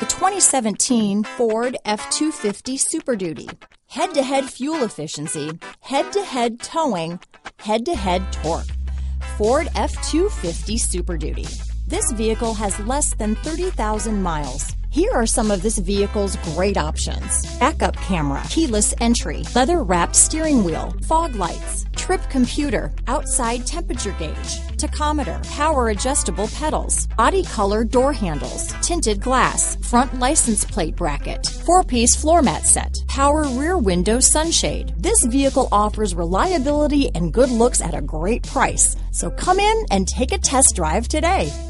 The 2017 Ford F-250 Super Duty. Head-to-head fuel efficiency, head-to-head towing, head-to-head torque. Ford F-250 Super Duty. This vehicle has less than 30,000 miles. Here are some of this vehicle's great options. Backup camera, keyless entry, leather-wrapped steering wheel, fog lights, trip computer, outside temperature gauge, tachometer, power adjustable pedals, body color door handles, tinted glass, front license plate bracket, 4-piece floor mat set, power rear window sunshade. This vehicle offers reliability and good looks at a great price. So come in and take a test drive today.